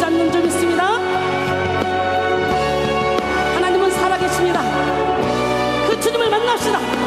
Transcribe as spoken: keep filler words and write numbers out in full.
쉽지 않는 점이 있습니다. 하나님은 살아계십니다. 그 주님을 만납시다.